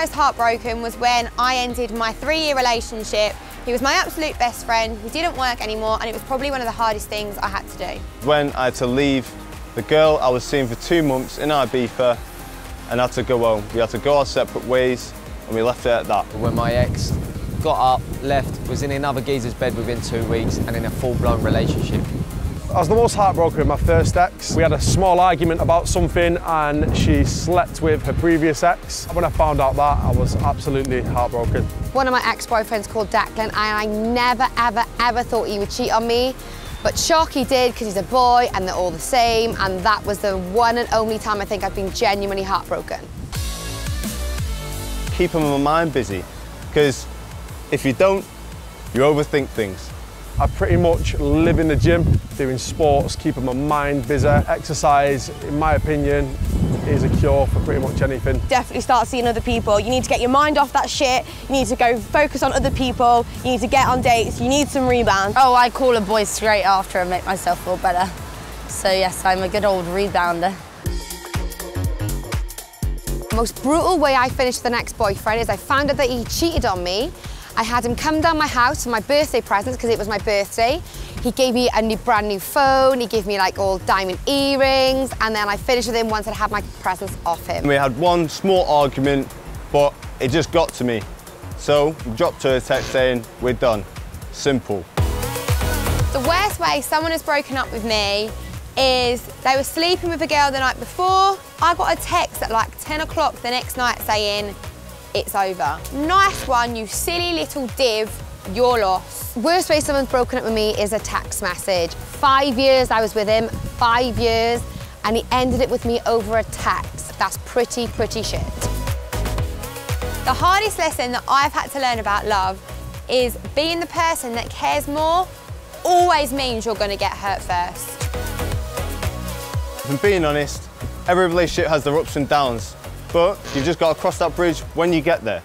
most heartbroken was when I ended my 3-year relationship. He was my absolute best friend, he didn't work anymore, and it was probably one of the hardest things I had to do. When I had to leave the girl I was seeing for 2 months in Ibiza and had to go home. We had to go our separate ways and we left it at that. When my ex got up, left, was in another geezer's bed within 2 weeks and in a full-blown relationship. I was the most heartbroken with my first ex. We had a small argument about something and she slept with her previous ex. When I found out that, I was absolutely heartbroken. One of my ex-boyfriends called Declan and I never, ever, ever thought he would cheat on me. But Sharky did because he's a boy and they're all the same, and that was the one and only time I think I've been genuinely heartbroken. Keeping my mind busy, because if you don't, you overthink things. I pretty much live in the gym, doing sports, keeping my mind busy. Exercise, in my opinion, is a cure for pretty much anything. Definitely start seeing other people. You need to get your mind off that shit. You need to go focus on other people. You need to get on dates. You need some rebound. Oh, I call a boy straight after and make myself feel better. So yes, I'm a good old rebounder. The most brutal way I finished the next boyfriend is I found out that he cheated on me. I had him come down my house for my birthday presents because it was my birthday. He gave me a brand new phone, he gave me like all diamond earrings, and then I finished with him once I'd had my presents off him. We had one small argument, but it just got to me. So I dropped her a text saying, we're done. Simple. The worst way someone has broken up with me is they were sleeping with a girl the night before. I got a text at like 10 o'clock the next night saying, it's over. Nice one, you silly little div, you're lost. Worst way someone's broken up with me is a text message. 5 years I was with him, 5 years, and he ended it with me over a text. That's pretty, pretty shit. The hardest lesson that I've had to learn about love is being the person that cares more always means you're gonna get hurt first. If I'm being honest, every relationship has their ups and downs. But you've just got to cross that bridge when you get there.